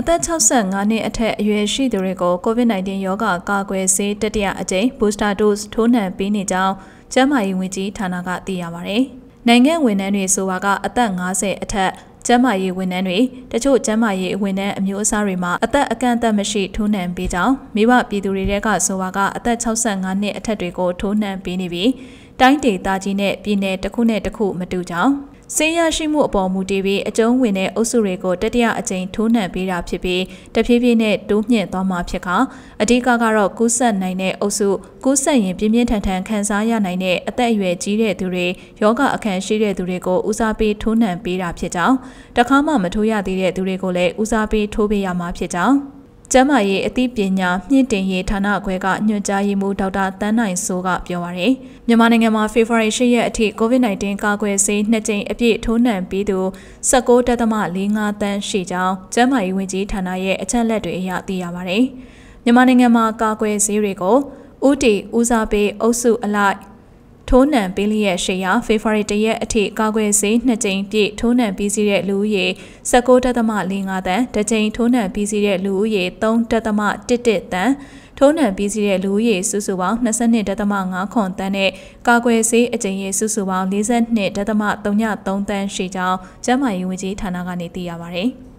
A third house and Annie attack Yueshi Durigo, COVID-19 Yoga, Gagwe, say, Tatia a day, Booster Dose, Tone, Bini Dow, Jama Yumiji, Tanaga, the Amare. Nangan win any Suwaga, a third house attack. Jamayi win any, the two Jamayi winner, Musarima, at the Akanta Mashi, Tunan Bidal, Miwa Bidurega, Suwaga, at the thousand and eight Tadrigo, Tunan Binibi, Dante, Tajine, Bine, Takune, Taku, Maduja. Seya Shimu Bomudivi, a John winner, Osurego, Tadia, a Jane, Tunan Bira Pipi, the Pivine, Dumne, Doma Pika, a Dikagaro, Gusan, Nine, Osu, Gusan, Pimitan, Kansaya, Nine, at the Yue, Dure, Yoga, Akan, Shire, Durego, Usabi, Tunan Bira Pita, Dakama, Matuya, Dire, Duregole, Usabi, Tobiama Pita. Jamaye, a deep yenya, knitting ye, Tana, Quega, New Jayi, Mutauta, Tana, Soga, Piaware. Yamanangama, February, she at COVID-19, Kagwe, say, netting a bit, Tunan, Bidu, Sago, Tatama, Linga, then she down. Jamaye, Winji, Tanaye, a ten letter, Yat, the Amare. Yamanangama, Kagwe, Zirigo, Uti, Uzabe, Osu, alike. Tonan Billy Shea, February, a tea, Kagwe, say, netting, be, Tonan, busy at Louis, Sago, Tatama, Linga, then, the Jane, Tonan, busy at Louis, Don Tatama, did it then. Tonan busy at Louis, Susuwa, Nasane, Tatamanga, Contane, Kagwe, say, a Jane, Susuwa, Lizan, Nate, Tatama, Donya, Don, then, she down, Jama, Uji, Tanagani, the Amare.